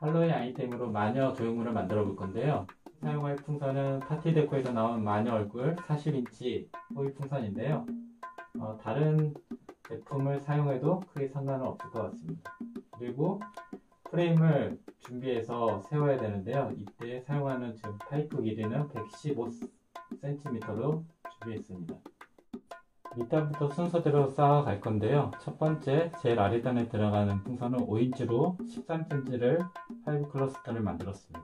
할로윈 아이템으로 마녀 조형물을 만들어 볼 건데요. 사용할 풍선은 파티 데코에서 나온 마녀 얼굴 40인치 호일 풍선인데요. 다른 제품을 사용해도 크게 상관은 없을 것 같습니다. 그리고 프레임을 준비해서 세워야 되는데요. 이때 사용하는 지금 파이프 길이는 115cm로 준비했습니다. 밑단부터 순서대로 쌓아갈 건데요. 첫 번째 제일 아래단에 들어가는 풍선은 5인치로 13cm를 파이브 클러스터를 만들었습니다.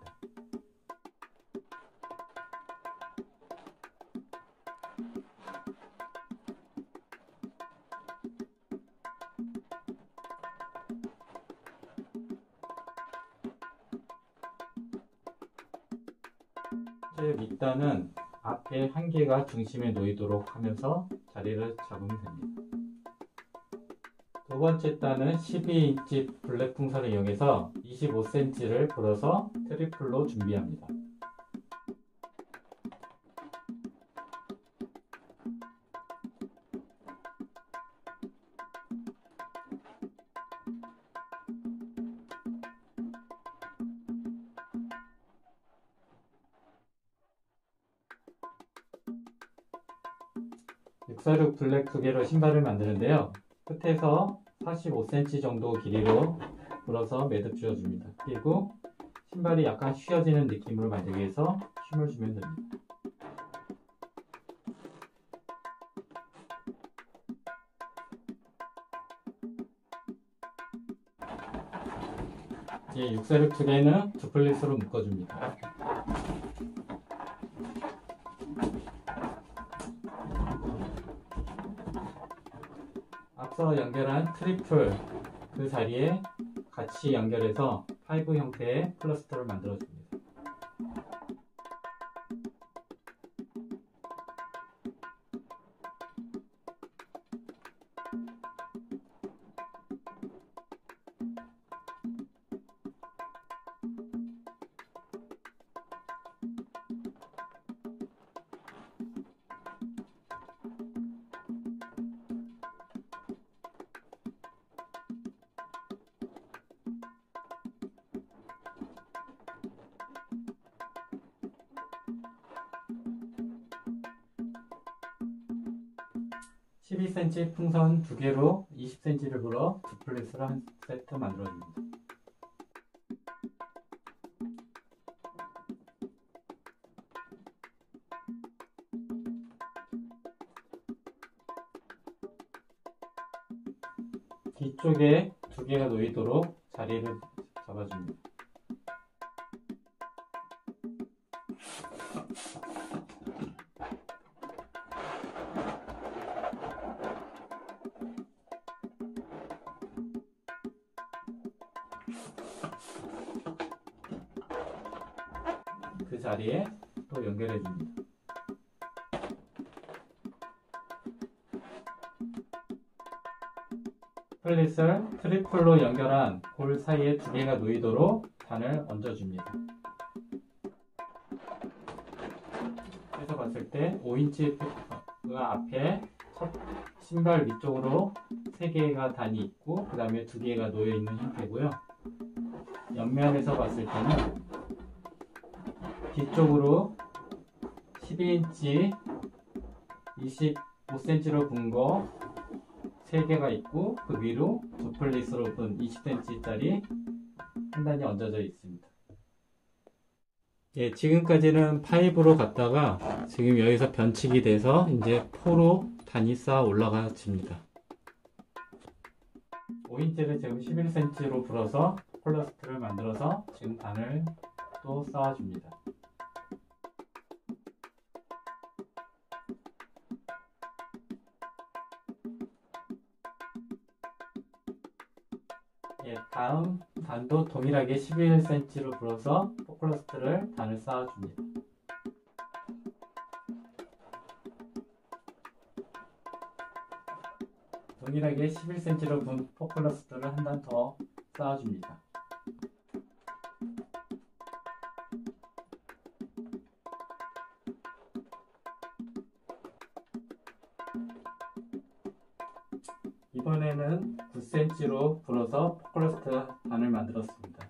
밑단은 앞에 한 개가 중심에 놓이도록 하면서 자리를 잡으면 됩니다. 두 번째 단은 12인치 블랙 풍선을 이용해서 25cm를 불어서 트리플로 준비합니다. 육사류 블랙 두 개로 신발을 만드는데요. 끝에서 45cm 정도 길이로 불어서 매듭 줄여줍니다. 그리고 신발이 약간 휘어지는 느낌으로 만들기 위해서 힘을 주면 됩니다. 이제 육사류 두 개는 두플릿으로 묶어줍니다. 앞서 연결한 트리플 그 자리에 같이 연결해서 파이브 형태의 클러스터를 만들어줍니다. 풍선 2개로 20cm를 불어 두플릿으로 한 세트 만들어줍니다. 뒤쪽에 2개가 놓이도록 자리를 잡아줍니다. 그 자리에 또 연결해 줍니다. 플릿을 트리플로 연결한 볼 사이에 2개가 놓이도록 단을 얹어줍니다. 그래서 봤을 때 5인치 앞에 신발 위쪽으로 3개가 단이 있고 그 다음에 2개가 놓여있는 형태고요. 옆면에서 봤을 때는 뒤쪽으로 12인치 25cm로 분 거 3개가 있고 그 위로 두플릿으로 분 20cm짜리 한 단이 얹어져 있습니다. 예, 지금까지는 5로 갔다가 지금 여기서 변칙이 돼서 이제 4로 단이 쌓아 올라가집니다. 5인치를 지금 11cm로 불어서 클러스터를 만들어서 지금 단을 또 쌓아줍니다. 예, 다음 단도 동일하게 11cm로 불어서 포클러스트를 단을 쌓아줍니다. 동일하게 11cm로 분 포클러스트를 한 단 더 쌓아줍니다. 이번에는 9cm로 불어서 포클러스터 단을 만들었습니다.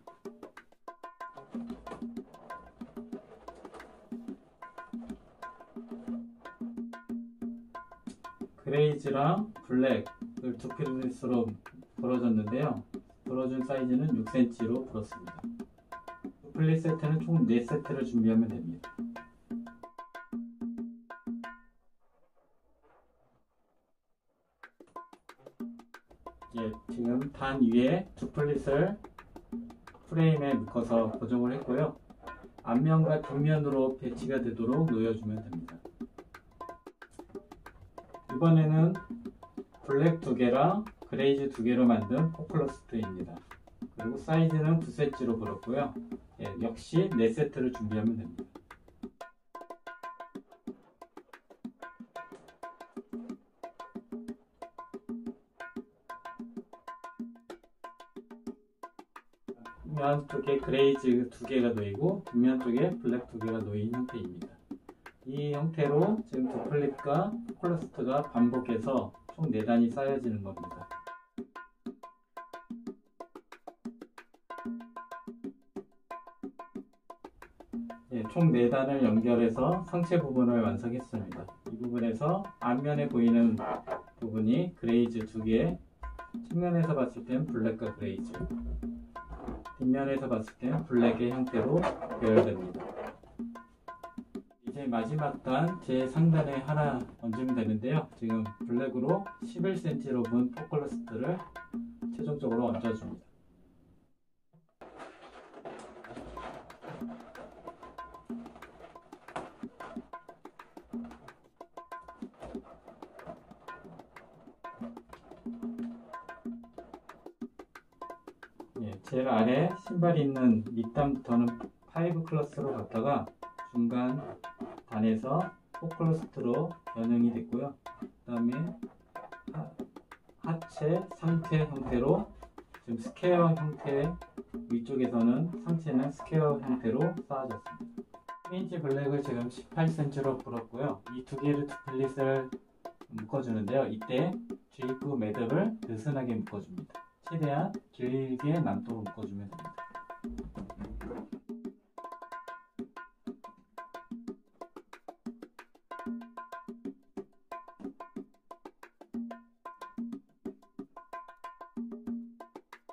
그레이지랑 블랙을 두 피스로 벌어졌는데요. 벌어준 사이즈는 6cm로 벌었습니다. 두플릿 세트는 총 4세트를 준비하면 됩니다. 예, 지금 단 위에 두플릿을 프레임에 묶어서 고정을 했고요. 앞면과 뒷면으로 배치가 되도록 놓여주면 됩니다. 이번에는 블랙 2개랑 그레이지 2개로 만든 포플러스 트입니다. 그리고 사이즈는 9cm로 벌었고요. 예, 역시 4세트를 준비하면 됩니다. 뒷면 쪽에 그레이지 2개가 놓이고 뒷면 쪽에 블랙 2개가 놓인 형태입니다. 이 형태로 지금 두플릿과 포플러스트가 반복해서 총 4단이 쌓여지는 겁니다. 예, 총 4단을 연결해서 상체 부분을 완성했습니다. 이 부분에서 앞면에 보이는 부분이 그레이지 2개, 측면에서 봤을 땐 블랙과 그레이지, 뒷면에서 봤을 땐 블랙의 형태로 배열됩니다. 이제 마지막 단 제3단에 하나 얹으면 되는데요. 지금 블랙으로 11cm로 분 포클러스트를 최종적으로 얹어줍니다. 제일 아래 신발이 있는 밑단부터는 5클러스로 갔다가 중간 단에서 4클러스로 변형이 됐고요. 그 다음에 하체, 상체 형태로 지금 스퀘어 형태, 위쪽에서는 상체는 스퀘어 형태로 쌓아졌습니다. 3인치 블랙을 지금 18cm로 불었고요. 이 두 개를 두플릿을 묶어주는데요. 이때 G9 매듭을 느슨하게 묶어줍니다. 최대한 길게 남도록 묶어주면 됩니다.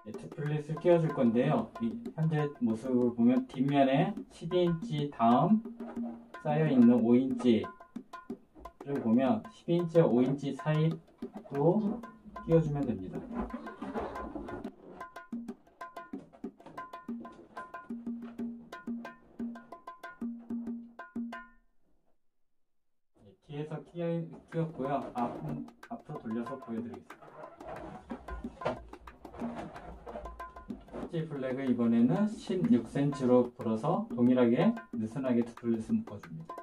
네, 두플릿을 끼워줄 건데요. 현재 모습을 보면 뒷면에 12인치 다음 쌓여있는 5인치를 보면 12인치와 5인치 사이로 끼워주면 됩니다. 뒤에서 끼웠고요. 앞으로 돌려서 보여드리겠습니다. 블랙을 이번에는 16cm로 불어서 동일하게 느슨하게 두플릿을 묶어줍니다.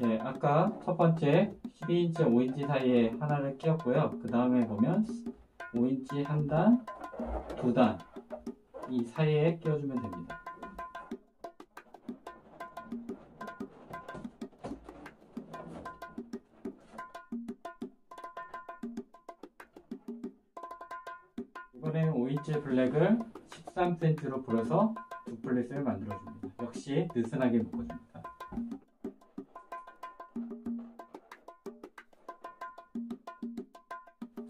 네, 아까 첫 번째 12인치, 5인치 사이에 하나를 끼웠고요. 그 다음에 보면 5인치 한 단, 두 단 이 사이에 끼워주면 됩니다. 이번에는 5인치 블랙을 13cm로 불어서 두플릿을 만들어줍니다. 역시 느슨하게 묶어줍니다.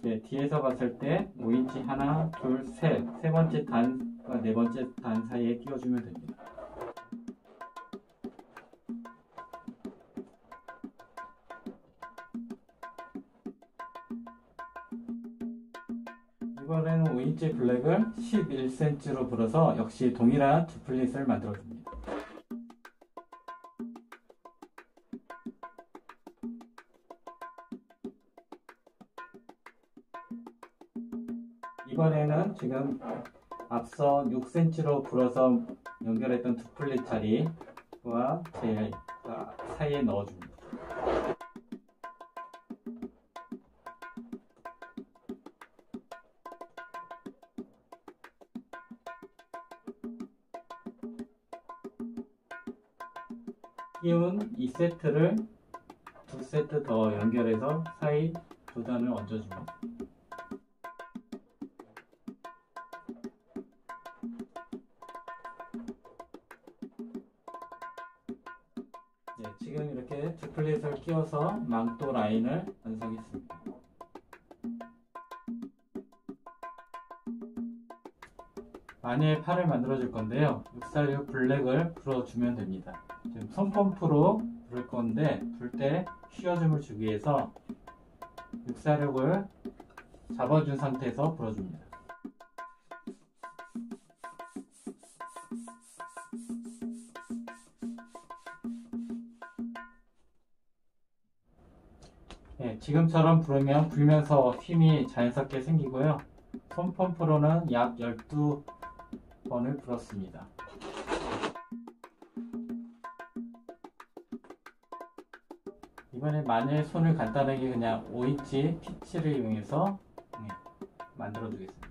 네, 뒤에서 봤을 때 5인치 하나, 둘, 셋, 세 번째 단과 네 번째 단 사이에 끼워주면 됩니다. 이번에는 5인치 블랙을 11cm로 불어서 역시 동일한 두플릿을 만들어줍니다. 이번에는 지금 앞서 6cm로 불어서 연결했던 두플릿 자리와 제일 사이에 넣어줍니다. 끼운 2세트를 2세트 더 연결해서 사이 2단을 얹어줍니다. 네, 지금 이렇게 두 플레이스를 끼워서 망토 라인을 완성했습니다. 마녀의 팔을 만들어줄 건데요. 646 블랙을 불어주면 됩니다. 지금 손펌프로 부를 건데 불 때 휘어줌을 주기 위해서 646을 잡아준 상태에서 불어줍니다. 네, 지금처럼 부르면 불면서 힘이 자연스럽게 생기고요. 손펌프로는 약 12번을 불었습니다. 이번에 마녀의 손을 간단하게 그냥 5인치 피치를 이용해서 만들어 주겠습니다.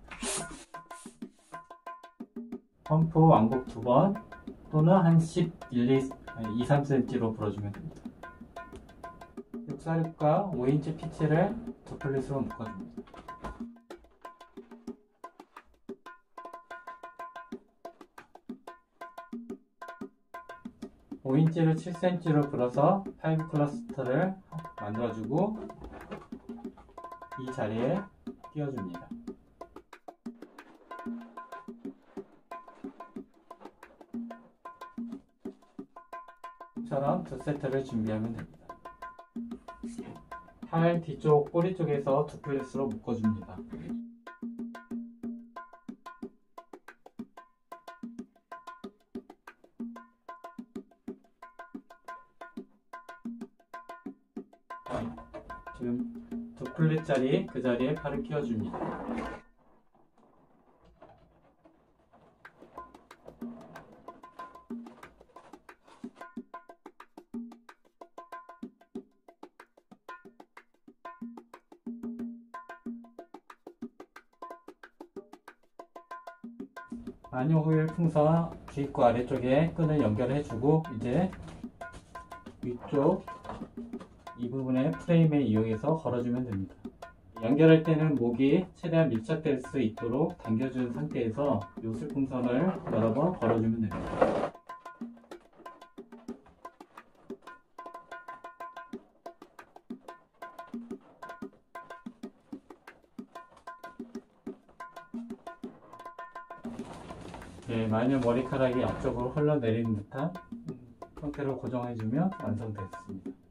펌프 왕복 2번 또는 한 2~3cm로 불어주면 됩니다. 646과 5인치 피치를 두 플릿으로 묶어줍니다. 인치를 7cm로 불어서 5 클러스터를 만들어주고 이 자리에 끼워줍니다. 이처럼 두 세트를 준비하면 됩니다. 팔 뒤쪽 꼬리 쪽에서 두 플릿으로 묶어줍니다. 지금 두 플릿짜리 그 자리에 팔을 끼워줍니다. 마녀 호일 풍선 귀입구 아래쪽에 끈을 연결해주고 이제 위쪽 이 부분에 프레임을 이용해서 걸어주면 됩니다. 연결할 때는 목이 최대한 밀착될 수 있도록 당겨준 상태에서 요술풍선을 여러 번 걸어주면 됩니다. 네, 마녀 머리카락이 앞쪽으로 흘러내리는 듯한 형태로 고정해주면 완성됐습니다.